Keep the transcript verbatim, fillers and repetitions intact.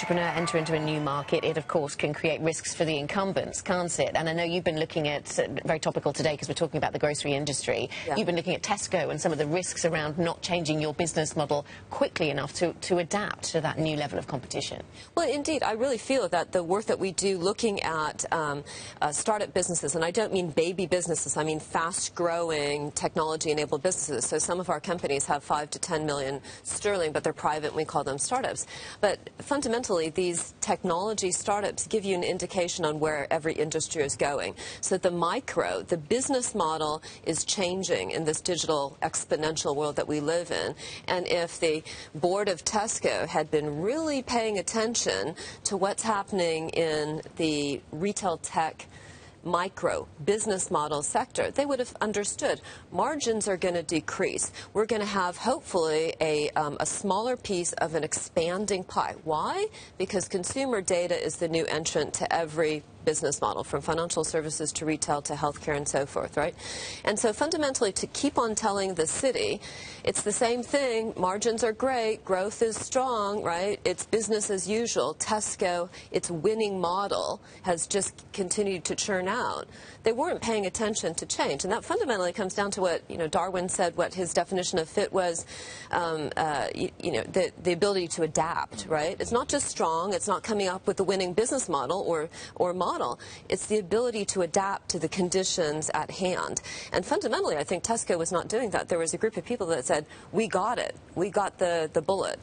entrepreneur enter into a new market, it, of course, can create risks for the incumbents, can't it? And I know you've been looking at, uh, very topical today because we're talking about the grocery industry, yeah. You've been looking at Tesco and some of the risks around not changing your business model quickly enough to, to adapt to that new level of competition. Well, indeed, I really feel that the work that we do looking at um, uh, startup businesses, and I don't mean baby businesses, I mean fast-growing, technology-enabled businesses. So some of our companies have five to ten million sterling, but they're private and we call them startups. But fundamentally, these technology startups give you an indication on where every industry is going. So the micro, the business model is changing in this digital exponential world that we live in. And if the board of Tesco had been really paying attention to what's happening in the retail tech micro business model sector, they would have understood margins are going to decrease. We're going to have hopefully a, um, a smaller piece of an expanding pie. Why? Because consumer data is the new entrant to every business model, from financial services to retail to healthcare and so forth, right? And so fundamentally, to keep on telling the city, it's the same thing, margins are great, growth is strong, right? It's business as usual. Tesco, its winning model, has just continued to churn out. They weren't paying attention to change, and that fundamentally comes down to what, you know, Darwin said, what his definition of fit was, um, uh, you, you know, the, the ability to adapt, right? It's not just strong, it's not coming up with the winning business model or, or model. It's the ability to adapt to the conditions at hand. And fundamentally, I think Tesco was not doing that. There was a group of people that said, we got it. We got the, the bullet.